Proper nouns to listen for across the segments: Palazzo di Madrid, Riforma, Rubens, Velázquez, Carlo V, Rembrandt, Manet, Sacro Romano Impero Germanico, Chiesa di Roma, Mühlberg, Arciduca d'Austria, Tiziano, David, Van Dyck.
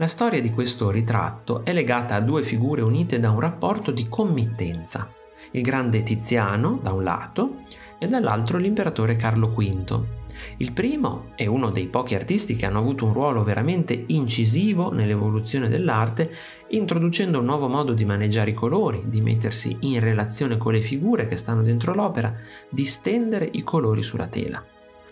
La storia di questo ritratto è legata a due figure unite da un rapporto di committenza: il grande Tiziano da un lato e dall'altro l'imperatore Carlo V. Il primo è uno dei pochi artisti che hanno avuto un ruolo veramente incisivo nell'evoluzione dell'arte, introducendo un nuovo modo di maneggiare i colori, di mettersi in relazione con le figure che stanno dentro l'opera, di stendere i colori sulla tela.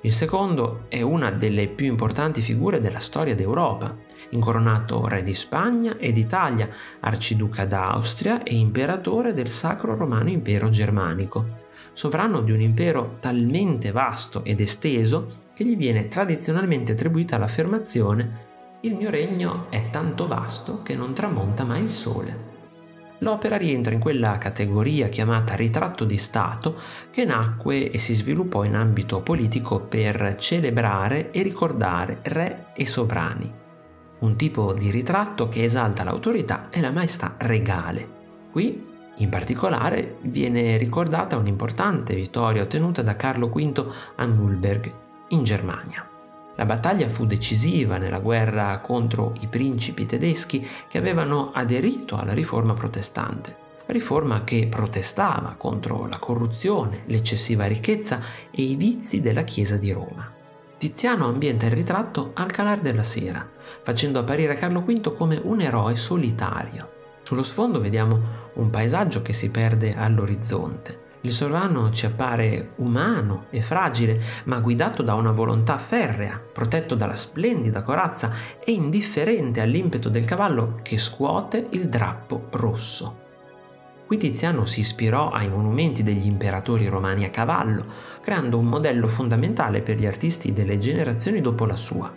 Il secondo è una delle più importanti figure della storia d'Europa, incoronato re di Spagna e d'Italia, arciduca d'Austria e imperatore del Sacro Romano Impero Germanico, sovrano di un impero talmente vasto ed esteso che gli viene tradizionalmente attribuita l'affermazione «Il mio regno è tanto vasto che non tramonta mai il sole». L'opera rientra in quella categoria chiamata ritratto di Stato che nacque e si sviluppò in ambito politico per celebrare e ricordare re e sovrani. Un tipo di ritratto che esalta l'autorità e la maestà regale. Qui, in particolare, viene ricordata un'importante vittoria ottenuta da Carlo V a Mühlberg, in Germania. La battaglia fu decisiva nella guerra contro i principi tedeschi che avevano aderito alla riforma protestante, riforma che protestava contro la corruzione, l'eccessiva ricchezza e i vizi della Chiesa di Roma. Tiziano ambienta il ritratto al calar della sera, facendo apparire Carlo V come un eroe solitario. Sullo sfondo vediamo un paesaggio che si perde all'orizzonte. Il sovrano ci appare umano e fragile, ma guidato da una volontà ferrea, protetto dalla splendida corazza e indifferente all'impeto del cavallo che scuote il drappo rosso. Qui Tiziano si ispirò ai monumenti degli imperatori romani a cavallo, creando un modello fondamentale per gli artisti delle generazioni dopo la sua,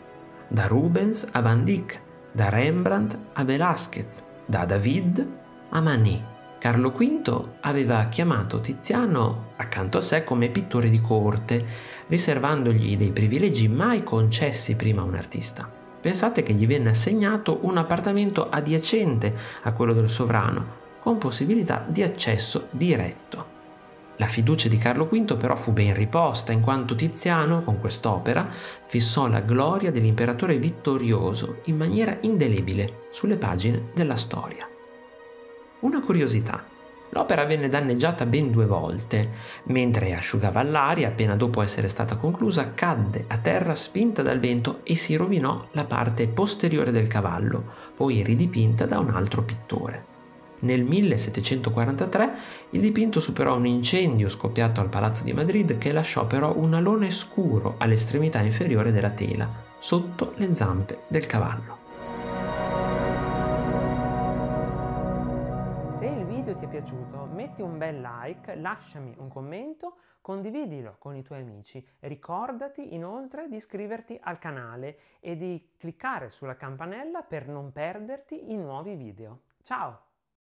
da Rubens a Van Dyck, da Rembrandt a Velázquez, da David a Manet. Carlo V aveva chiamato Tiziano accanto a sé come pittore di corte, riservandogli dei privilegi mai concessi prima a un artista. Pensate che gli venne assegnato un appartamento adiacente a quello del sovrano, con possibilità di accesso diretto. La fiducia di Carlo V però fu ben riposta, in quanto Tiziano, con quest'opera, fissò la gloria dell'imperatore vittorioso in maniera indelebile sulle pagine della storia. Una curiosità, l'opera venne danneggiata ben 2 volte, mentre asciugava l'aria appena dopo essere stata conclusa cadde a terra spinta dal vento e si rovinò la parte posteriore del cavallo, poi ridipinta da un altro pittore. Nel 1743 il dipinto superò un incendio scoppiato al Palazzo di Madrid che lasciò però un alone scuro all'estremità inferiore della tela, sotto le zampe del cavallo. Ti è piaciuto, metti un bel like, lasciami un commento, condividilo con i tuoi amici. Ricordati inoltre di iscriverti al canale e di cliccare sulla campanella per non perderti i nuovi video. Ciao!